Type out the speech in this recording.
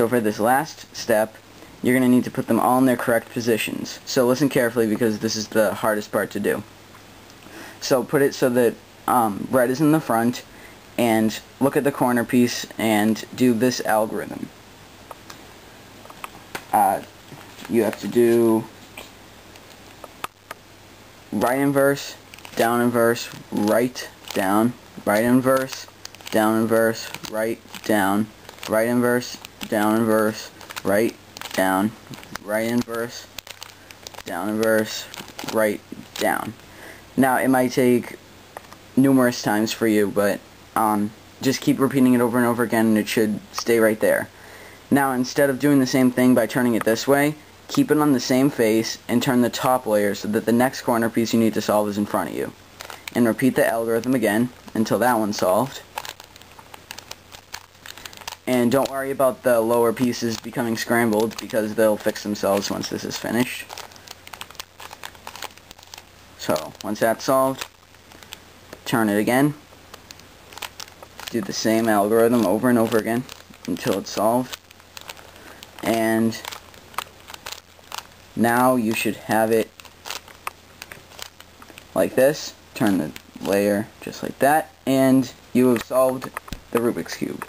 So for this last step, you're going to need to put them all in their correct positions. So listen carefully, because this is the hardest part to do. So put it so that red is in the front, and look at the corner piece and do this algorithm. You have to do right inverse, down inverse, right inverse, down inverse, right inverse, down inverse, right, down, right inverse, right, down. Now it might take numerous times for you, but just keep repeating it over and over again and it should stay right there. Now instead of doing the same thing by turning it this way, keep it on the same face and turn the top layer so that the next corner piece you need to solve is in front of you. And repeat the algorithm again until that one's solved. And don't worry about the lower pieces becoming scrambled, because they'll fix themselves once this is finished. So once that's solved, turn it again. Do the same algorithm over and over again until it's solved. And now you should have it like this. Turn the layer just like that, and you have solved the Rubik's Cube.